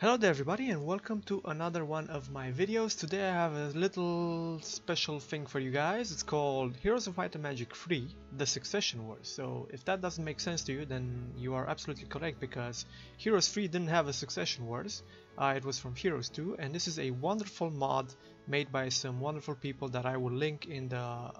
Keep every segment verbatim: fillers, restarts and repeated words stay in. Hello there everybody, and welcome to another one of my videos. Today I have a little special thing for you guys. It's called Heroes of Might and Magic three, the Succession Wars. So if that doesn't make sense to you, then you are absolutely correct, because Heroes three didn't have a Succession Wars. Uh, it was from Heroes two, and this is a wonderful mod made by some wonderful people that I will link in the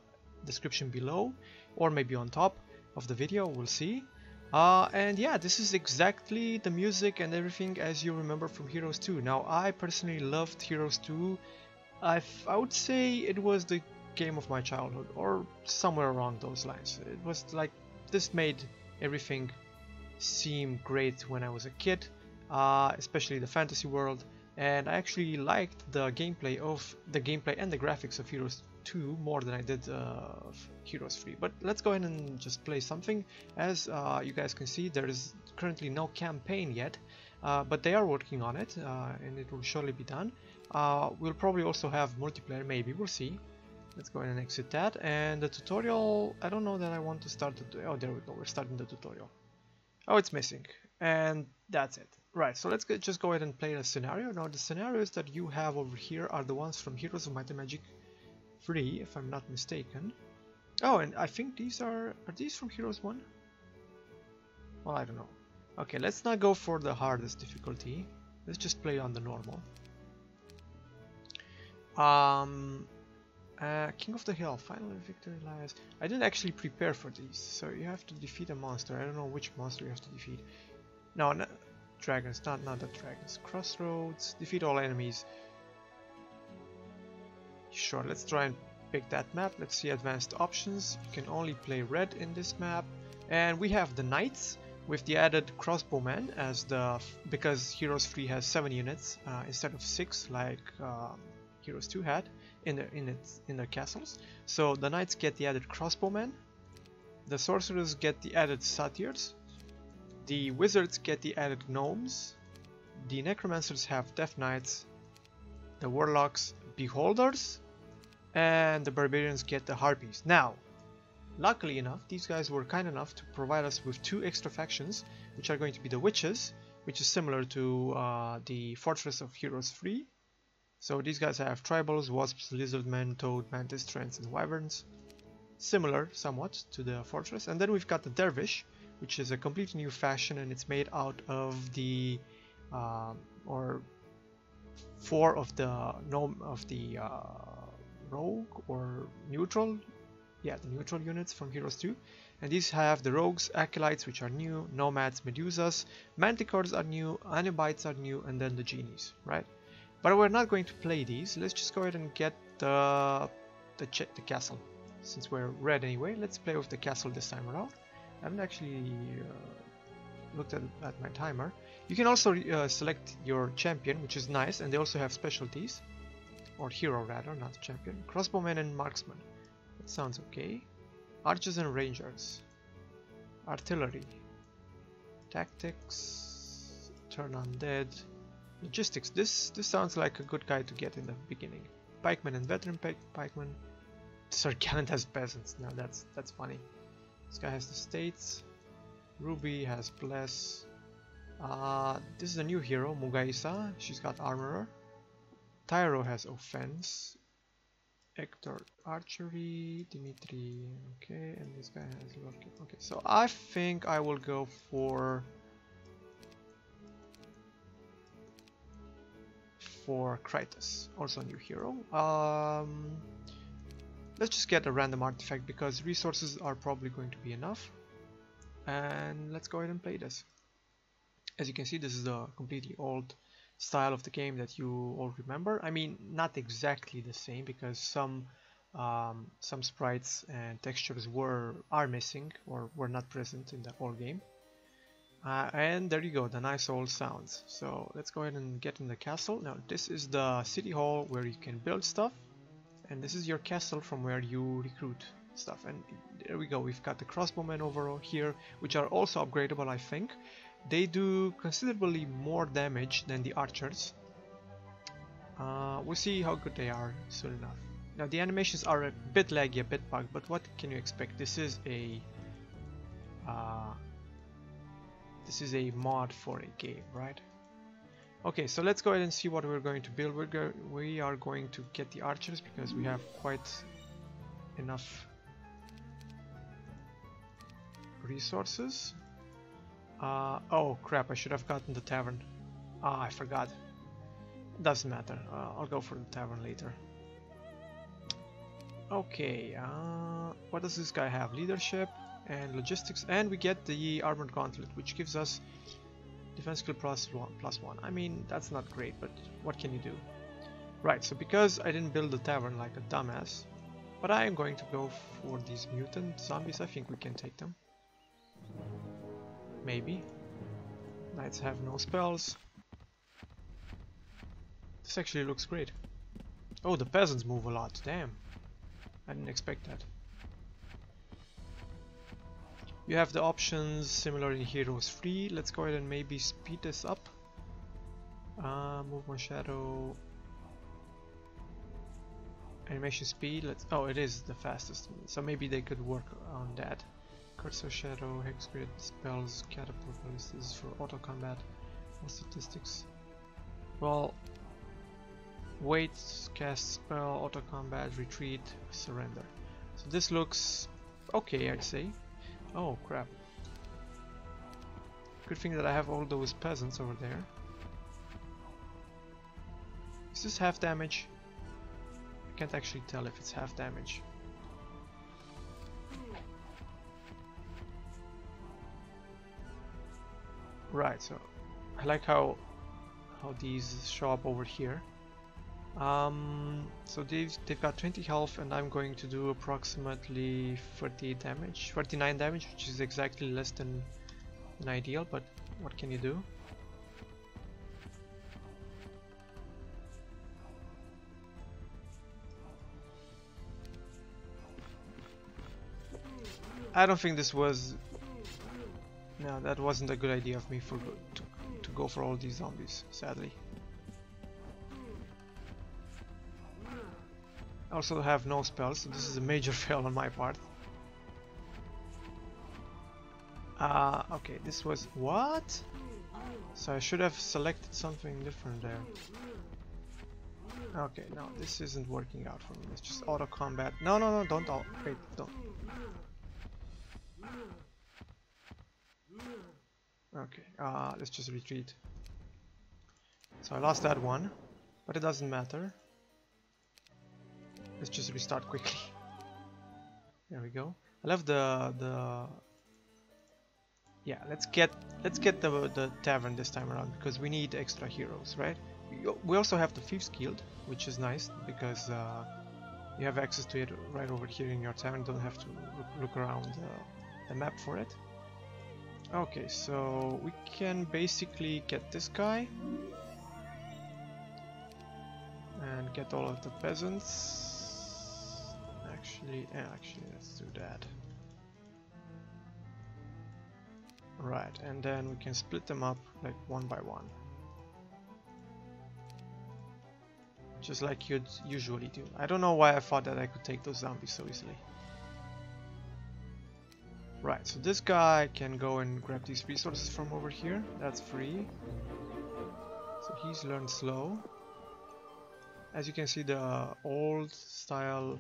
description below, or maybe on top of the video, we'll see. Uh, and yeah, this is exactly the music and everything as you remember from Heroes two. Now, I personally loved Heroes two. I, f I would say it was the game of my childhood, or somewhere around those lines. It was like, this made everything seem great when I was a kid, uh, especially the fantasy world. And I actually liked the gameplay of the gameplay and the graphics of Heroes two more than I did uh, Heroes three. But let's go ahead and just play something. As uh, you guys can see, there is currently no campaign yet, uh, but they are working on it, uh, and it will surely be done. Uh, we'll probably also have multiplayer, maybe, we'll see. Let's go ahead and exit that. And the tutorial, I don't know that I want to start the tutorial. Oh, there we go, we're starting the tutorial. Oh, it's missing, and that's it. Right, so let's just go ahead and play a scenario. Now, the scenarios that you have over here are the ones from Heroes of Might and Magic three, if I'm not mistaken. Oh, and I think these are... are these from Heroes one? Well, I don't know. Okay, let's not go for the hardest difficulty. Let's just play on the normal. Um, uh, King of the Hill, final victory lies... I didn't actually prepare for these, so you have to defeat a monster. I don't know which monster you have to defeat. No, no... Dragons, not not the dragons. Crossroads, defeat all enemies. Sure, let's try and pick that map. Let's see advanced options. You can only play red in this map, and we have the knights with the added crossbowmen as the because Heroes three has seven units uh, instead of six like um, Heroes two had in their in its in their castles. So the knights get the added crossbowmen. The sorcerers get the added satyrs. The wizards get the added gnomes, the necromancers have death knights, the warlocks beholders, and the barbarians get the harpies. Now, luckily enough, these guys were kind enough to provide us with two extra factions, which are going to be the witches, which is similar to uh, the fortress of Heroes three. So these guys have tribals, wasps, lizardmen, toad, mantis, trants, and wyverns, similar somewhat to the fortress. And then we've got the dervish, which is a completely new faction, and it's made out of the um, or four of the gnome of the uh, rogue or neutral, yeah, the neutral units from Heroes two. And these have the rogues, acolytes, which are new, nomads, medusas, manticores are new, anubites are new, and then the genies, right? But we're not going to play these. Let's just go ahead and get the the, ch the castle, since we're red anyway. Let's play with the castle this time around. I haven't actually uh, looked at, at my timer. You can also uh, select your champion, which is nice, and they also have specialties, or hero rather, not champion. Crossbowmen and marksman, that sounds okay. Archers and rangers, artillery, tactics, turn undead, logistics. This this sounds like a good guy to get in the beginning. Pikemen and veteran pikemen. Sir Gallant has peasants. Now that's that's funny. This guy has the states, Ruby has bless, uh, this is a new hero, Mugaisa, she's got armorer, Tyro has offense, Hector archery, Dimitri, okay, and this guy has locking. Okay, so I think I will go for, for Kratos, also a new hero. Um, Let's just get a random artifact because resources are probably going to be enough. And let's go ahead and play this. As you can see, this is a completely old style of the game that you all remember. I mean, not exactly the same, because some um, some sprites and textures were are missing or were not present in the old game. Uh, and there you go, the nice old sounds. So let's go ahead and get in the castle. Now, this is the city hall where you can build stuff. And this is your castle from where you recruit stuff. And there we go, we've got the crossbowmen over here, which are also upgradable, I think. They do considerably more damage than the archers. Uh, we'll see how good they are soon enough. Now, the animations are a bit laggy, a bit bugged, but what can you expect? This is a uh, this is a mod for a game, right? Okay, so let's go ahead and see what we're going to build. We're go we are going to get the archers because we have quite enough resources. Uh, oh crap, I should have gotten the tavern. Ah, I forgot. Doesn't matter, uh, I'll go for the tavern later. Okay, uh, what does this guy have? Leadership and logistics, and we get the armored gauntlet, which gives us defense skill plus one, plus one. I mean, that's not great, but what can you do? Right, so because I didn't build the tavern like a dumbass, but I am going to go for these mutant zombies. I think we can take them. Maybe. Knights have no spells. This actually looks great. Oh, the peasants move a lot, damn. I didn't expect that. You have the options similar in Heroes three. Let's go ahead and maybe speed this up. Uh, move my shadow. Animation speed. Let's. Oh, it is the fastest. So maybe they could work on that. Cursor shadow, hex grid, spells, catapult. This is for auto combat. All statistics. Well, wait, cast spell, auto combat, retreat, surrender. So this looks okay, I'd say. Oh crap. Good thing that I have all those peasants over there. Is this half damage? I can't actually tell if it's half damage. Right, so I like how how these show up over here. Um, so they've, they've got twenty health, and I'm going to do approximately thirty damage, thirty-nine damage, which is exactly less than an ideal, but what can you do? I don't think this was... No, that wasn't a good idea of me for to, to go for all these zombies, sadly. Also have no spells, so this is a major fail on my part. Uh, okay, this was... What? So I should have selected something different there. Okay, no, this isn't working out for me. It's just auto combat. No, no, no, don't... Oh, wait, don't. Okay, uh, let's just retreat. So I lost that one, but it doesn't matter. Let's just restart quickly. There we go. I love the the. Yeah, let's get let's get the the tavern this time around because we need extra heroes, right? We also have the Thieves Guild, which is nice because uh, you have access to it right over here in your tavern. Don't have to look around uh, the map for it. Okay, so we can basically get this guy and get all of the peasants. Actually, actually, let's do that. Right, and then we can split them up like one by one, just like you'd usually do. I don't know why I thought that I could take those zombies so easily. Right, so this guy can go and grab these resources from over here. That's free. So he's learned slow. As you can see, the old style.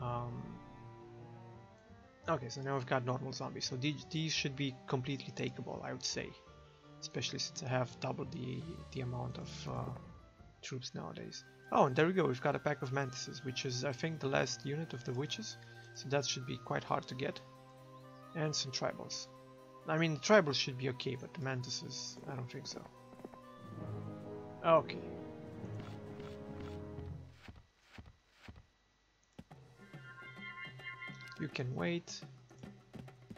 Um, okay, so now we've got normal zombies, so these, these should be completely takeable, I would say, especially since I have doubled the, the amount of uh, troops nowadays. Oh, and there we go, we've got a pack of mantises, which is, I think, the last unit of the witches, so that should be quite hard to get. And some tribals. I mean, the tribals should be okay, but the mantises, I don't think so. Okay. You can wait,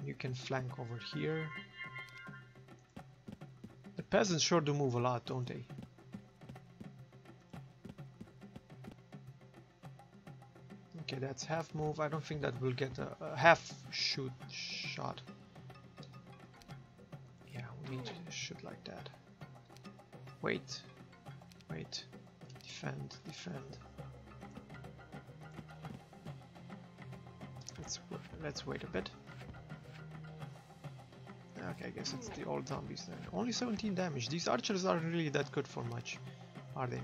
you can flank over here. The peasants sure do move a lot, don't they? Okay, that's half move. I don't think that will get a, a half shoot shot. Yeah, we need to shoot like that. Wait, wait, defend, defend. Let's wait a bit. Okay, I guess it's the old zombies then. Only seventeen damage. These archers aren't really that good for much, are they now?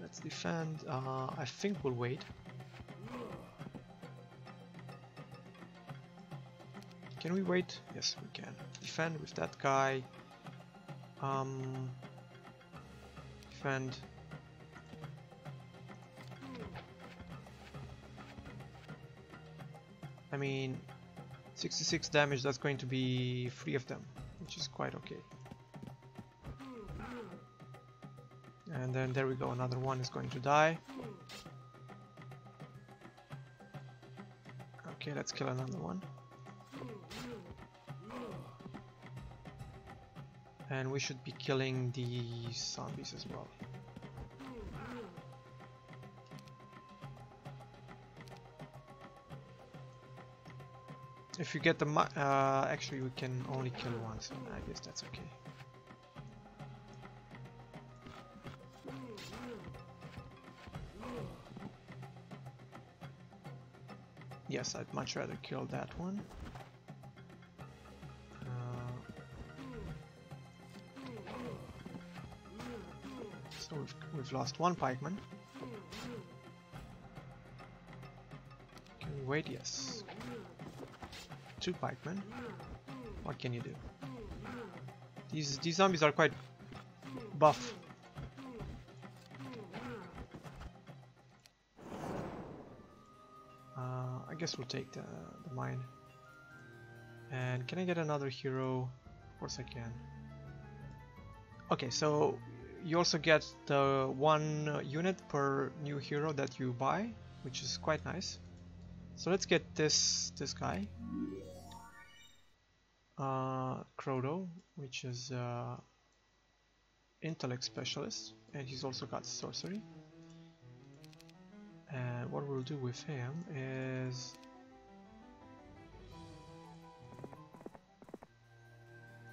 Let's defend. Uh, I think we'll wait. Can we wait? Yes, we can. Defend with that guy. Um, defend. I mean, sixty-six damage, that's going to be three of them, which is quite okay. And then there we go, another one is going to die. Okay, let's kill another one. And we should be killing the zombies as well. If you get the mu- uh, actually we can only kill once, so I guess that's okay. Yes, I'd much rather kill that one. Uh, so we've, we've lost one pikeman. Can we wait? Yes. Two pikemen. What can you do? These these zombies are quite buff. Uh, I guess we'll take the, the mine. And can I get another hero? Of course I can. Okay, so you also get the one unit per new hero that you buy, which is quite nice. So let's get this this guy. Uh, Crodo, which is uh, intellect specialist, and he's also got sorcery. And what we'll do with him is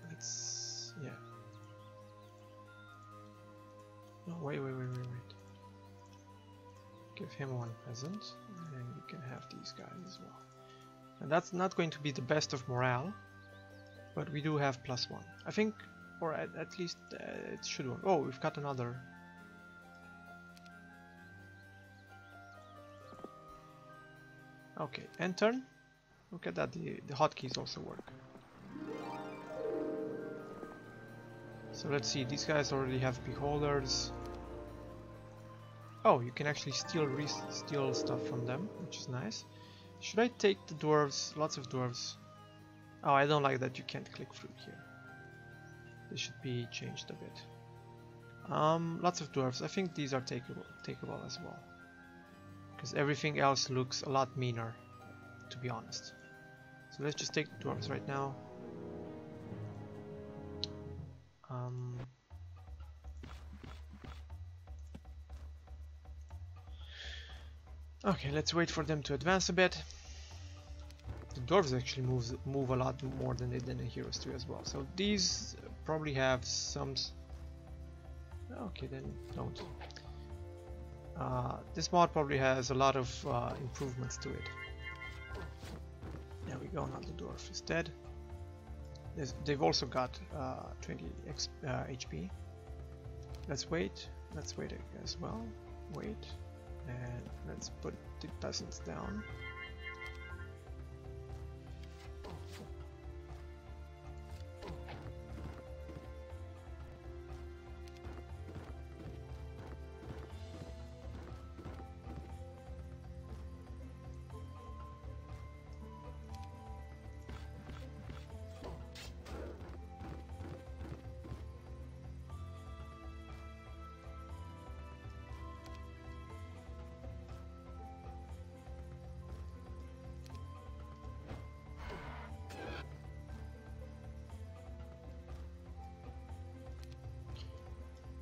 let's yeah. No, wait, wait, wait, wait, wait. Give him one peasant, and you can have these guys as well. And that's not going to be the best of morale. But we do have plus one, I think, or at, at least uh, it should work. Oh, we've got another. Okay, end turn. Look at that, the, the hotkeys also work. So let's see, these guys already have beholders. Oh, you can actually steal, re steal stuff from them, which is nice. Should I take the dwarves? Lots of dwarves. Oh, I don't like that you can't click through here. This should be changed a bit. Um, lots of dwarves. I think these are takeable, takeable as well. Because everything else looks a lot meaner, to be honest. So let's just take the dwarves right now. Um, okay, let's wait for them to advance a bit. The dwarves actually moves, move a lot more than they did in Heroes two as well. So these probably have some... Okay, then don't. Uh, this mod probably has a lot of uh, improvements to it. There we go, now the dwarf is dead. There's, they've also got uh, twenty X, uh, H P. Let's wait. Let's wait as well. Wait. And let's put the peasants down.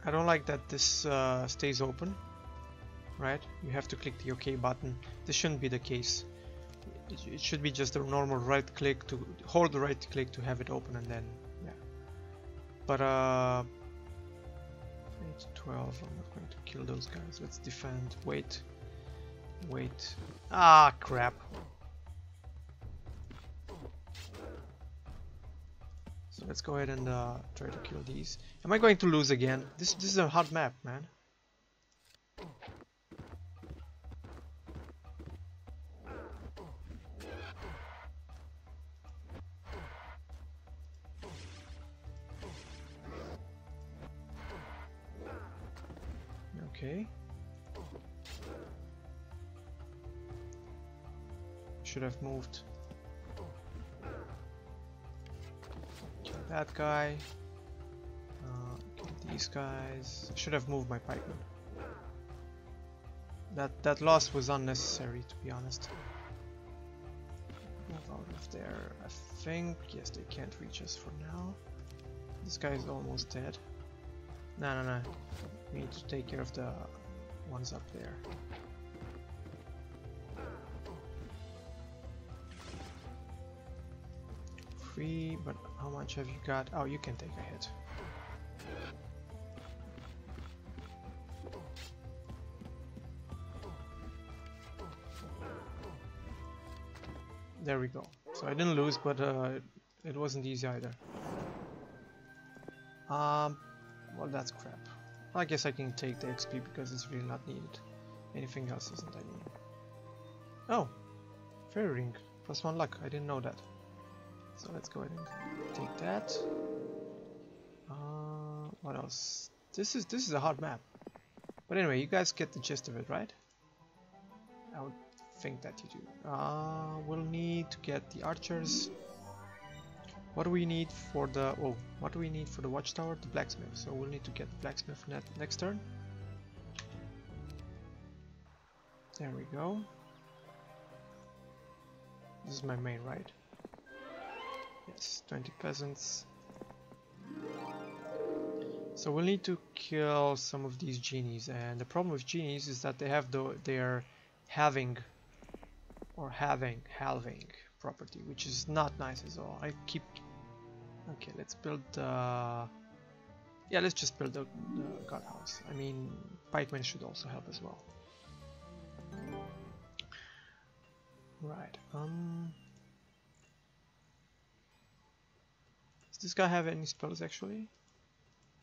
I don't like that this uh, stays open, right? You have to click the OK button. This shouldn't be the case. It, it should be just a normal right click to hold the right click to have it open, and then yeah. But uh, eight, twelve. I'm not going to kill those guys. Let's defend. Wait, wait. Ah, crap. So let's go ahead and uh, try to kill these. Am I going to lose again? This this is a hard map, man. Okay. Should have moved. Kill that guy. Uh, kill these guys. Should have moved my pikeman. That that loss was unnecessary, to be honest. Move out of there. I think yes, they can't reach us for now. This guy is almost dead. No, no, no. We need to take care of the ones up there. Free, but how much have you got? Oh, you can take a hit. There we go. So I didn't lose, but uh, it, it wasn't easy either. Um, well, that's crap. I guess I can take the X P because it's really not needed. Anything else isn't that needed. Oh! Fairy Ring. Plus one luck. I didn't know that. So let's go ahead and take that. Uh, what else? This is this is a hard map. But anyway, you guys get the gist of it, right? I would think that you do. Uh, we'll need to get the archers. What do we need for the oh? What do we need for the watchtower? The blacksmith. So we'll need to get the blacksmith net next turn. There we go. This is my main, right? Yes, twenty peasants. So we'll need to kill some of these genies, and the problem with genies is that they have the their having or having halving property, which is not nice at all. I keep... Okay, let's build the... Uh... Yeah, let's just build the, the god house. I mean, pikemen should also help as well. Right, um... does this guy have any spells, actually?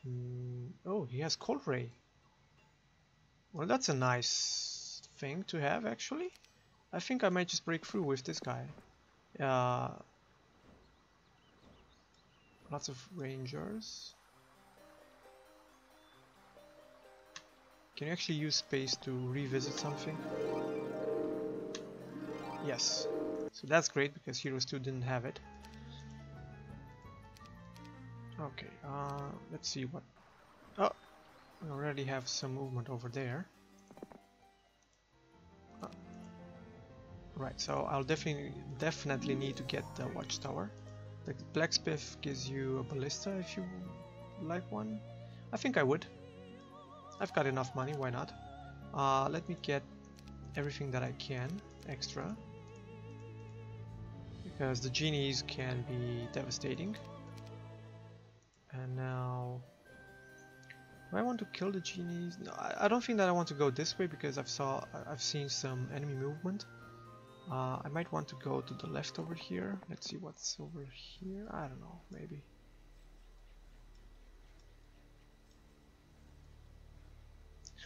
Mm, oh, he has Cold Ray. Well, that's a nice thing to have, actually. I think I might just break through with this guy. Uh, lots of rangers. Can you actually use space to revisit something? Yes. So that's great because Heroes two didn't have it. Okay, uh, let's see what... Oh! I already have some movement over there. Right, so I'll definitely definitely need to get the watchtower. The blacksmith gives you a ballista if you like one. I think I would. I've got enough money, why not? Uh, let me get everything that I can extra, because the genies can be devastating. And now, do I want to kill the genies? No, I, I don't think that I want to go this way because I've saw I've seen some enemy movement. Uh, I might want to go to the left over here. Let's see what's over here. I don't know, maybe.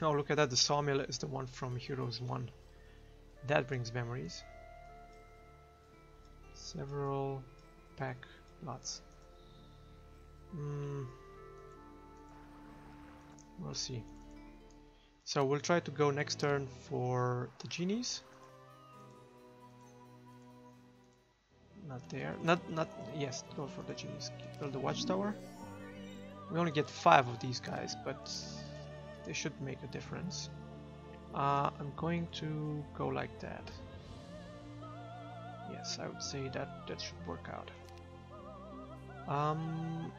Oh, look at that. The sawmill is the one from Heroes one. That brings memories. Several pack lots. Mm. We'll see. So we'll try to go next turn for the genies. Not there. Not, not, yes, go for the genies. Build the watchtower. We only get five of these guys, but they should make a difference. Uh, I'm going to go like that. Yes, I would say that that should work out. Um,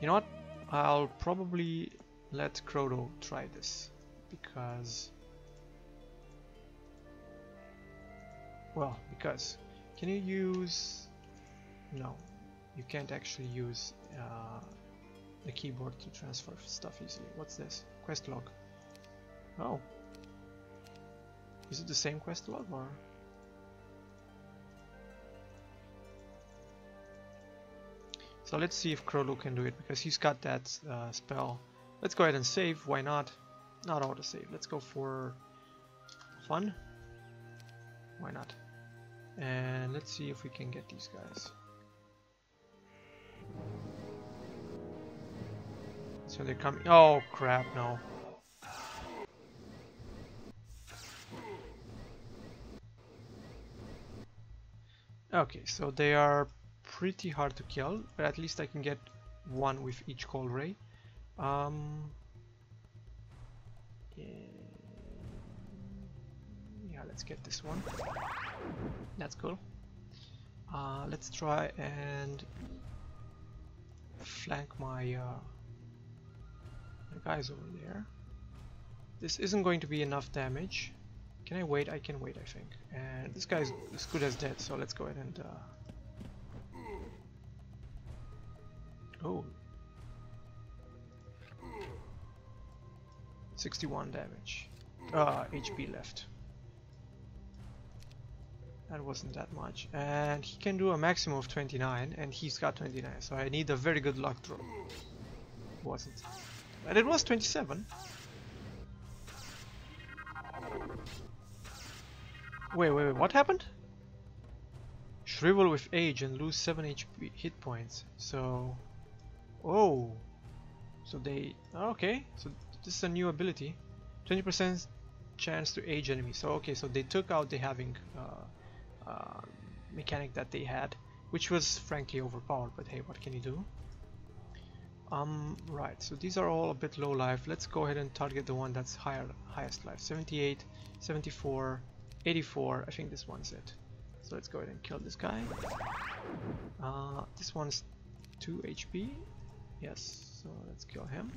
you know what? I'll probably let Crodo try this, because... Well, because can you use? No, you can't actually use uh, the keyboard to transfer stuff easily. What's this? Quest log. Oh, is it the same quest log or? So let's see if Crollo can do it, because he's got that uh, spell. Let's go ahead and save, why not? Not auto save, let's go for fun. Why not? And let's see if we can get these guys. So they're coming. Oh crap, no. Okay, so they are pretty hard to kill, but at least I can get one with each cold ray. Um, yeah, yeah, let's get this one. That's cool. Uh, let's try and flank my, uh, my guys over there. This isn't going to be enough damage. Can I wait? I can wait, I think. And this guy's as good as dead, so let's go ahead and... Uh... Oh. sixty-one damage. Uh, H P left. That wasn't that much. And he can do a maximum of twenty-nine, and he's got twenty-nine, so I need a very good luck draw. Wasn't. And it was twenty-seven. Wait, wait, wait, what happened? Shrivel with age and lose seven H P hit points. So... Oh! So they... Okay, so this is a new ability. twenty percent chance to age enemies. So okay, so they took out the having uh, uh, mechanic that they had, which was frankly overpowered, but hey, what can you do? Um, right, so these are all a bit low life. Let's go ahead and target the one that's higher, highest life. seventy-eight, seventy-four, eighty-four, I think this one's it. So let's go ahead and kill this guy. Uh, this one's two H P. Yes, so let's kill him.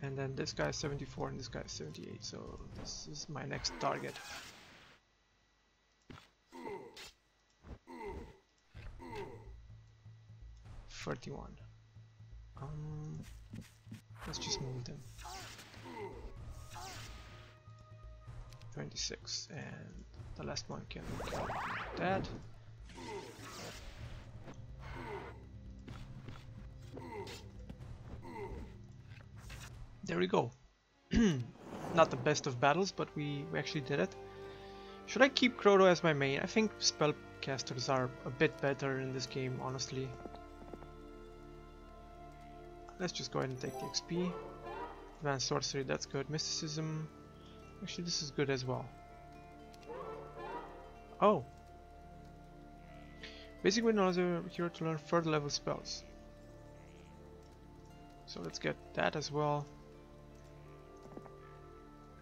And then this guy's seventy-four and this guy's seventy-eight. So this is my next target. thirty-one. Um, let's just move them. twenty-six, and the last one can kill that. There we go. Not the best of battles, but we, we actually did it. Should I keep Crollo as my main? I think spellcasters are a bit better in this game, honestly. Let's just go ahead and take the X P. Advanced sorcery, that's good. Mysticism. Actually, this is good as well. Oh! Basic with another hero to learn third level spells. So let's get that as well.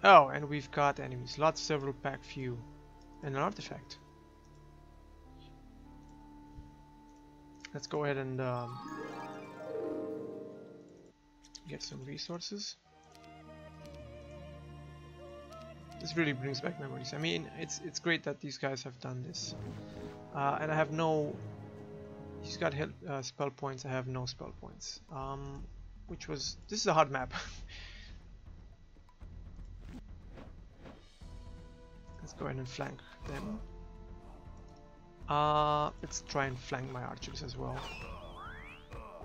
Oh, and we've got enemies. Lots, several, pack, few. And an artifact. Let's go ahead and um, get some resources. This really brings back memories. I mean, it's it's great that these guys have done this. Uh, and I have no... He's got hit, uh, spell points, I have no spell points. Um, which was... This is a hard map. Let's go ahead and flank them. Uh, let's try and flank my archers as well.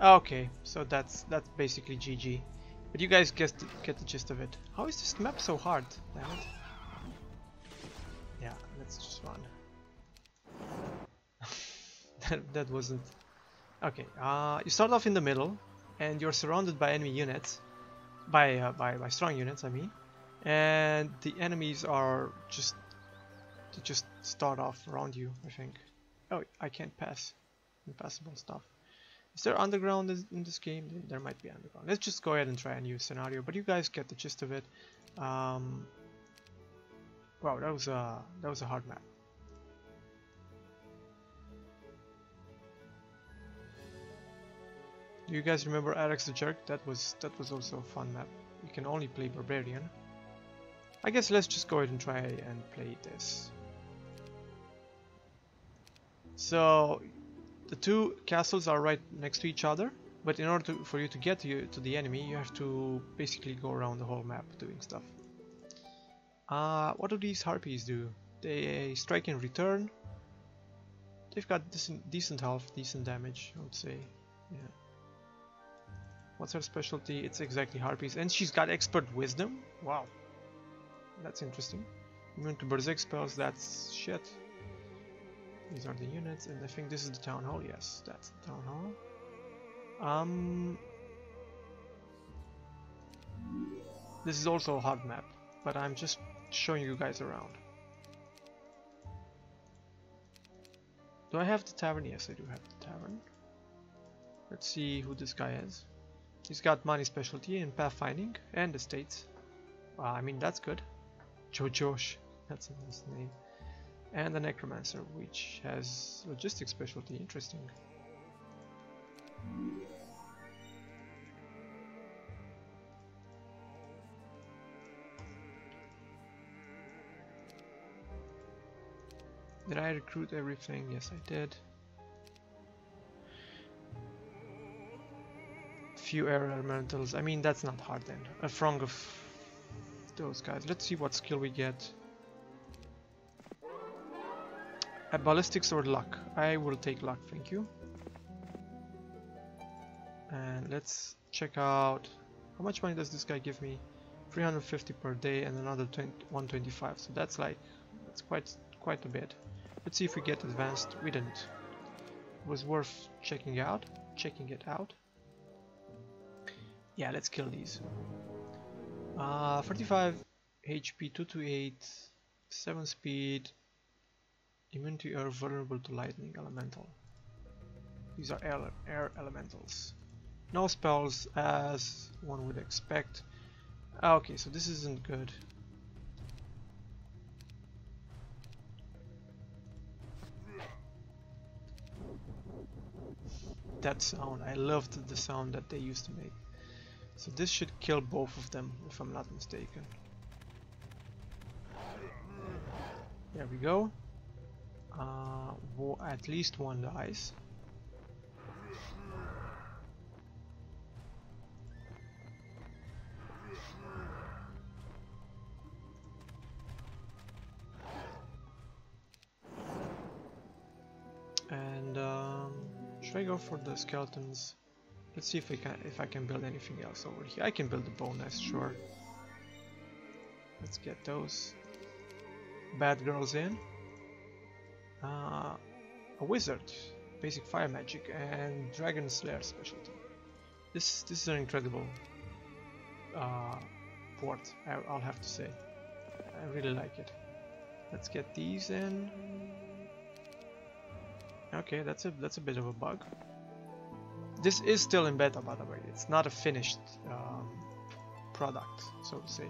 Okay, so that's that's basically G G. But you guys guessed, get the gist of it. How is this map so hard? Damn it. Yeah, let's just run. that, that wasn't... Okay, uh, you start off in the middle, and you're surrounded by enemy units. By, uh, by, by strong units, I mean. And the enemies are just... They just start off around you, I think. Oh, I can't pass. Impassable stuff. Is there underground in this game? There might be underground. Let's just go ahead and try a new scenario, but you guys get the gist of it. Um, wow, that was a that was a hard map. Do you guys remember Alex the Jerk? That was that was also a fun map. You can only play Barbarian. I guess let's just go ahead and try and play this. So. The two castles are right next to each other, but in order to, for you to get to, you, to the enemy, you have to basically go around the whole map doing stuff. Uh, what do these harpies do? They strike in return. They've got decent, decent health, decent damage, I would say. Yeah. What's her specialty? It's exactly Harpies. And she's got Expert Wisdom? Wow. That's interesting. Immune to Berserk spells, that's shit. These are the units, and I think this is the Town Hall. Yes, that's the Town Hall. Um, this is also a hard map, but I'm just showing you guys around. Do I have the tavern? Yes, I do have the tavern. Let's see who this guy is. He's got money specialty and pathfinding and estates. Uh, I mean, that's good. Jojosh, that's a nice name. And the Necromancer, which has logistics specialty. Interesting. Did I recruit everything? Yes, I did. Few air elementals. I mean, that's not hard then. A throng of those guys. Let's see what skill we get. A ballistics or luck? I will take luck, thank you. And let's check out how much money does this guy give me? three hundred fifty per day and another one twenty-five. So that's like, that's quite quite a bit. Let's see if we get advanced. We didn't. It was worth checking out. Checking it out. Yeah, let's kill these. Uh, thirty-five H P, two to eight, seven speed, immune to air, vulnerable to lightning, elemental. These are air, air elementals. No spells as one would expect. Okay, so this isn't good. That sound, I loved the sound that they used to make. So this should kill both of them, if I'm not mistaken. There we go. Uh, well, at least one dies. And um, should I go for the skeletons? Let's see if I can if I can build anything else over here. I can build a bone nest, sure. Let's get those bad girls in. Uh, a wizard, basic fire magic, and dragon slayer specialty. This this is an incredible uh, port. I, I'll have to say, I really like it. Let's get these in. Okay, that's a that's a bit of a bug. This is still in beta, by the way. It's not a finished um, product, so to say.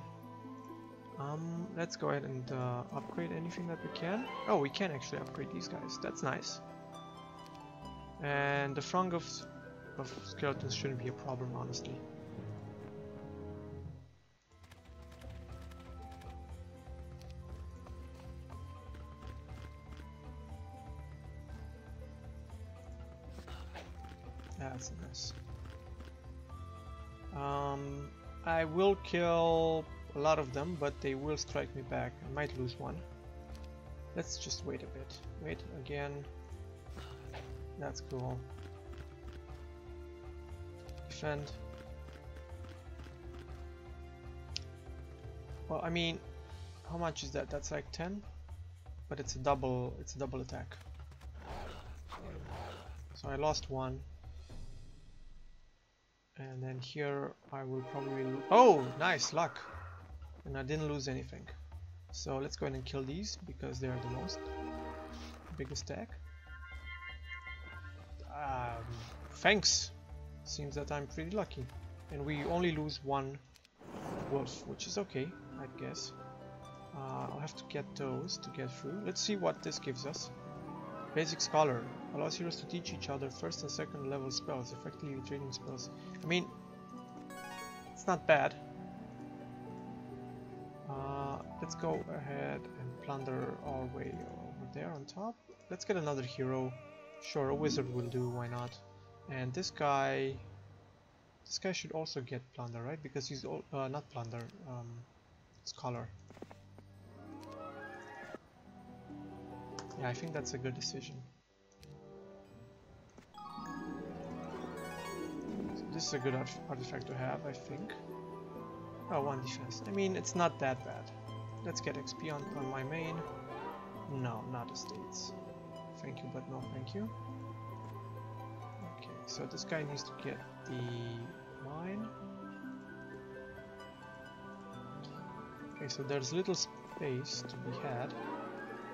Um, let's go ahead and uh, upgrade anything that we can. Oh, we can actually upgrade these guys. That's nice. And the throng of, of skeletons shouldn't be a problem, honestly. That's nice. Um, I will kill a lot of them, but they will strike me back. I might lose one. Let's just wait a bit. Wait again. That's cool. Defend. Well, I mean, how much is that? That's like ten, but it's a double. It's a double attack. So I lost one. And then here I will probably lose. Oh, nice luck! And I didn't lose anything. So let's go ahead and kill these because they are the most biggest attack. Um, thanks. Seems that I'm pretty lucky, and we only lose one wolf, which is okay, I guess. Uh, I'll have to get those to get through. Let's see what this gives us. Basic Scholar allows heroes to teach each other first and second level spells, effectively trading spells. I mean, it's not bad. Uh, let's go ahead and plunder our way over there on top. Let's get another hero. Sure, a wizard will do, why not? And this guy... This guy should also get plunder, right? Because he's... All, uh, not plunder, um, Scholar. Yeah, I think that's a good decision. This is a good artifact to have, I think. Oh, one defense. I mean, it's not that bad. Let's get X P on, on my main. No, not estates. Thank you, but no thank you. Okay, so this guy needs to get the mine. Okay, so there's little space to be had.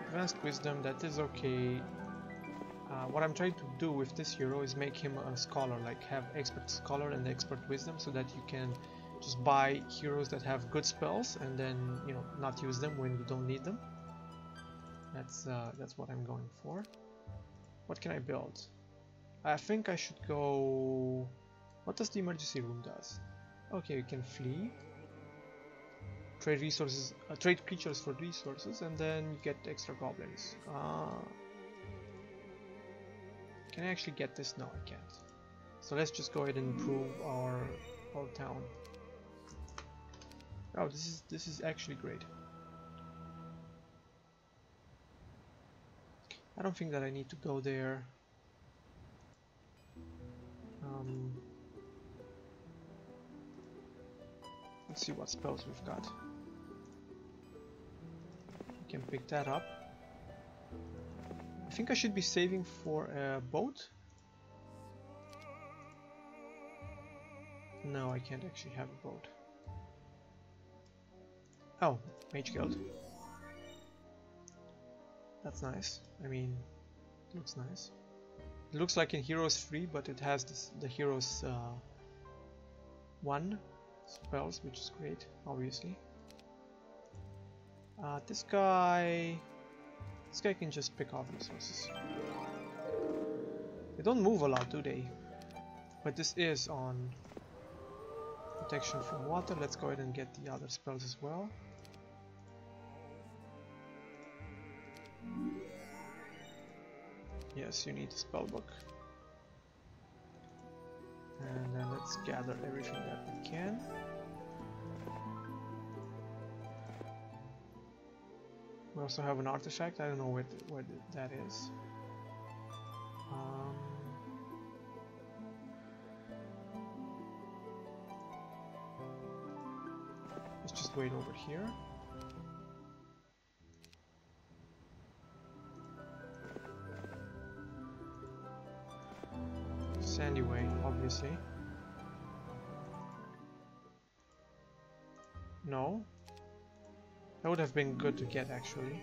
Advanced wisdom, that is okay. Uh, what I'm trying to do with this hero is make him a scholar, like have expert scholar and expert wisdom, so that you can just buy heroes that have good spells and then, you know, not use them when you don't need them. That's uh, that's what I'm going for. What can I build? I think I should go... What does the emergency room does? Okay, you can flee. Trade resources, uh, trade creatures for resources, and then you get extra goblins. Uh, Can I actually get this? No, I can't. So let's just go ahead and improve our old town. Oh, this is this is actually great. I don't think that I need to go there. Um, let's see what spells we've got. We can pick that up. I think I should be saving for a boat. No, I can't actually have a boat. Oh, Mage Guild. That's nice. I mean, it looks nice. It looks like in Heroes three, but it has this, the Heroes uh, one spells, which is great, obviously. Uh, this guy... This guy can just pick off resources. They don't move a lot, do they? But this is on protection from water. Let's go ahead and get the other spells as well. Yes, you need a spell book. And then let's gather everything that we can. We also have an artifact. I don't know where, th where th that is. Um, let's just wait over here. Sandy Way, obviously. No. That would have been good to get, actually.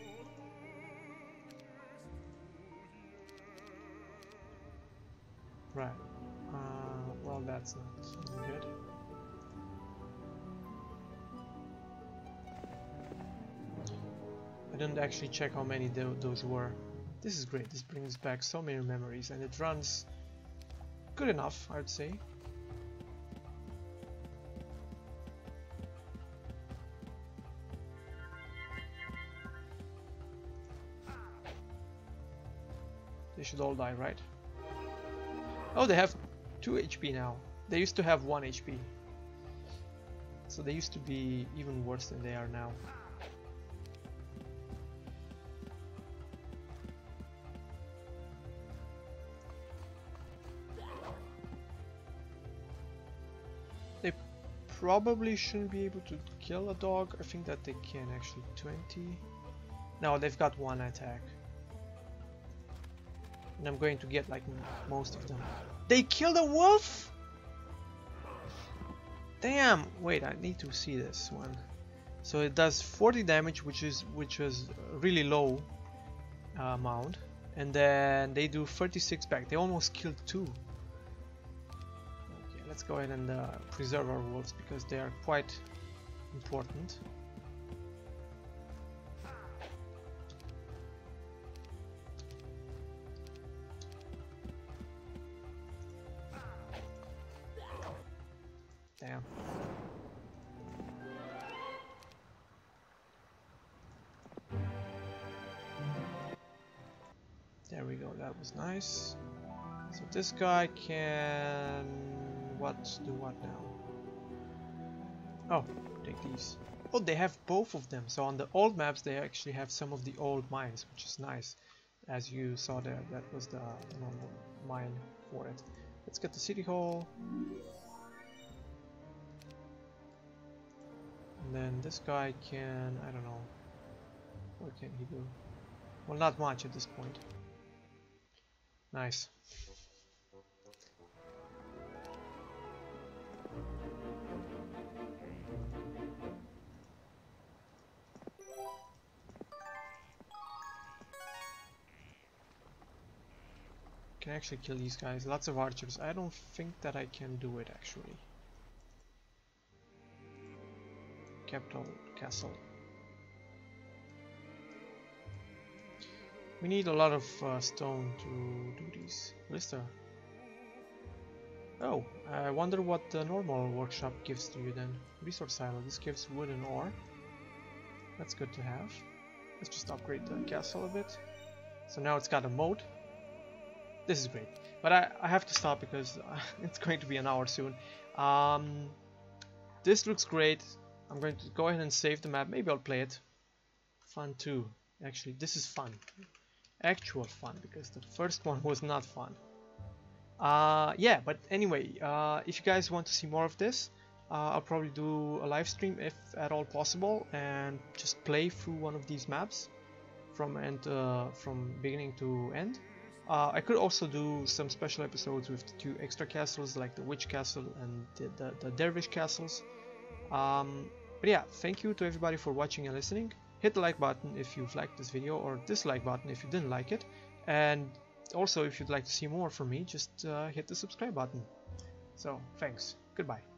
Right. Uh, well, that's not good. I didn't actually check how many th those were. This is great. This brings back so many memories, and it runs good enough, I would say. They should all die, right? Oh, they have two H P now. They used to have one H P. So they used to be even worse than they are now. They probably shouldn't be able to kill a dog. I think that they can actually. twenty. No, they've got one attack. And I'm going to get like most of them. They killed a wolf? Damn! Wait, I need to see this one. So it does forty damage, which is which was really low uh, amount, and then they do thirty-six back. They almost killed two. Okay, let's go ahead and uh, preserve our wolves because they are quite important. Damn. There we go, that was nice. So this guy can... what do what now? Oh, take these. Oh, they have both of them. So on the old maps they actually have some of the old mines, which is nice. As you saw there, that was the normal mine for it. Let's get the city hall. And then this guy can, I don't know, what can he do? Well, not much at this point. Nice. Can actually kill these guys. Lots of archers. I don't think that I can do it actually. Capital castle. We need a lot of uh, stone to do these. Lister. Oh, I wonder what the normal workshop gives to you then. Resource silo. This gives wood and ore. That's good to have. Let's just upgrade the castle a bit. So now it's got a moat. This is great, but I, I have to stop because it's going to be an hour soon. Um, this looks great. I'm going to go ahead and save the map. Maybe I'll play it. Fun too. Actually, this is fun. Actual fun, because the first one was not fun. Uh, yeah, but anyway, uh, if you guys want to see more of this, uh, I'll probably do a live stream if at all possible and just play through one of these maps from, end, uh, from beginning to end. Uh, I could also do some special episodes with the two extra castles, like the Witch Castle and the, the, the Dervish Castles. Um, but yeah, thank you to everybody for watching and listening. Hit the like button if you've liked this video, or dislike button if you didn't like it. And also, if you'd like to see more from me, just uh, hit the subscribe button. So, thanks. Goodbye.